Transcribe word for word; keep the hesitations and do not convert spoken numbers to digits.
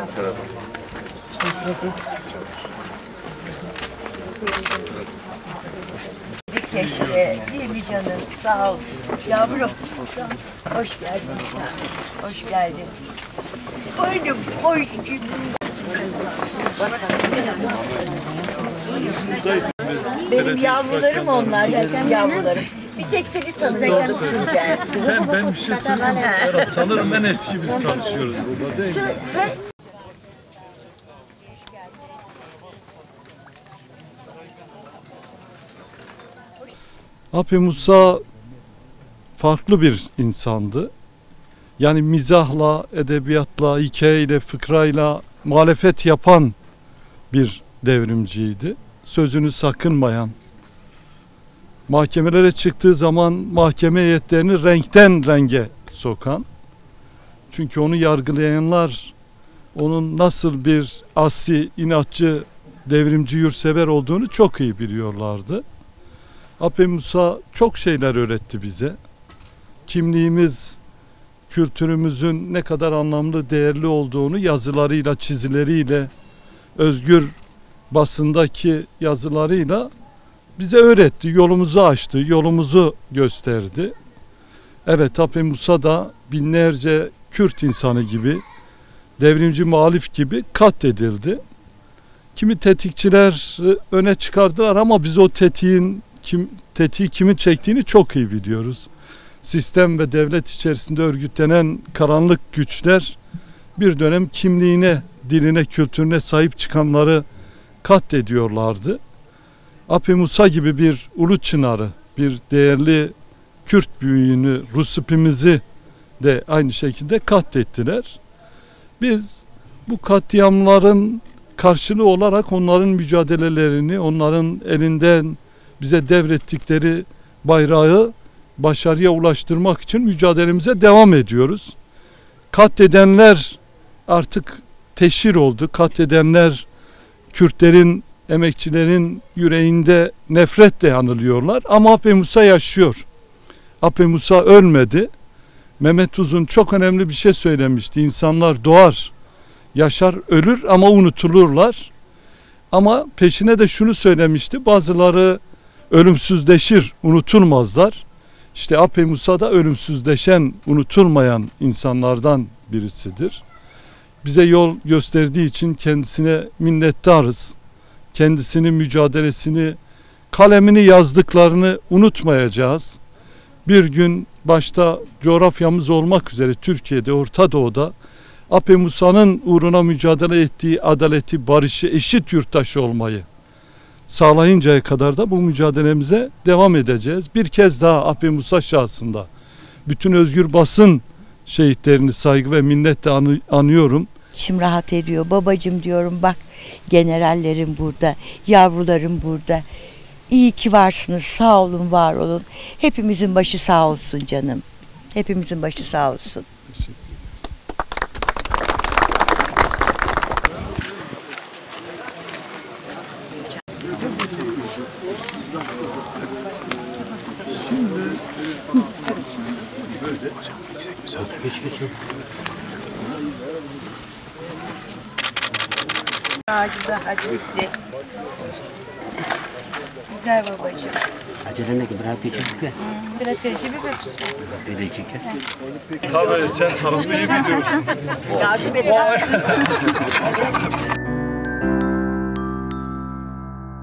Ankara'dan. Keşke, değil mi canım? Sağ ol. Yavrum, hoş geldin. Hoş geldin. Buyurun, hoş geldin. Benim yavrularım onlar, benim yavrularım. Bir tek seni tanıyorum. Sen ben bir şey söyleyeyim. Sanırım en eski biz tanışıyoruz burada değil mi? Apê Musa farklı bir insandı. Yani mizahla, edebiyatla, hikayeyle, fıkrayla muhalefet yapan bir devrimciydi. Sözünü sakınmayan, mahkemelere çıktığı zaman mahkeme heyetlerini renkten renge sokan. Çünkü onu yargılayanlar onun nasıl bir asi, inatçı, devrimci, yurtsever olduğunu çok iyi biliyorlardı. Apê Musa çok şeyler öğretti bize. Kimliğimiz, kültürümüzün ne kadar anlamlı, değerli olduğunu yazılarıyla, çizileriyle, özgür basındaki yazılarıyla bize öğretti, yolumuzu açtı, yolumuzu gösterdi. Evet, Apê Musa da binlerce Kürt insanı gibi, devrimci muhalif gibi katledildi. Kimi tetikçiler öne çıkardılar ama biz o tetiğin, Kim, tetiği kimin çektiğini çok iyi biliyoruz. Sistem ve devlet içerisinde örgütlenen karanlık güçler bir dönem kimliğine, diline, kültürüne sahip çıkanları katlediyorlardı. Apê Musa gibi bir ulu çınarı, bir değerli Kürt büyüğünü, Rusipimizi de aynı şekilde katlettiler. Biz bu katliamların karşılığı olarak onların mücadelelerini, onların elinden bize devrettikleri bayrağı başarıya ulaştırmak için mücadelemize devam ediyoruz. Katledenler artık teşhir oldu. Katledenler Kürtlerin, emekçilerin yüreğinde nefretle anılıyorlar. Ama Apê Musa yaşıyor. Apê Musa ölmedi. Mehmet Tuz'un çok önemli bir şey söylemişti. İnsanlar doğar, yaşar, ölür ama unutulurlar. Ama peşine de şunu söylemişti. Bazıları ölümsüzleşir, unutulmazlar. İşte Apê Musa da ölümsüzleşen, unutulmayan insanlardan birisidir. Bize yol gösterdiği için kendisine minnettarız. Kendisinin mücadelesini, kalemini, yazdıklarını unutmayacağız. Bir gün başta coğrafyamız olmak üzere Türkiye'de, Orta Doğu'da Apê Musa'nın uğruna mücadele ettiği adaleti, barışı, eşit yurttaş olmayı sağlayıncaya kadar da bu mücadelemize devam edeceğiz. Bir kez daha Apê Musa şahsında bütün özgür basın şehitlerini saygı ve minnetle anıyorum. İçim rahat ediyor. Babacım diyorum, bak generallerim burada, yavrularım burada. İyi ki varsınız, sağ olun, var olun. Hepimizin başı sağ olsun canım. Hepimizin başı sağ olsun. Acıda acıttı. Güzel babacığım. Acele ne ki bırak geçecek mi? Böyle tecrübe yapıyorsun. Böyle iki kez. Tabii sen tarafı iyi biliyorsun. Yardım et.